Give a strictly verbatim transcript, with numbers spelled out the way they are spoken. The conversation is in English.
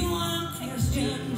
you one question.